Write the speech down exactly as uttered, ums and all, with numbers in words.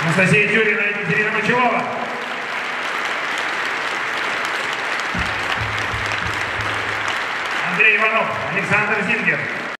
Анастасия Тюрина и Екатерина Мочалова. Андрей Иванов, Александр Зингер.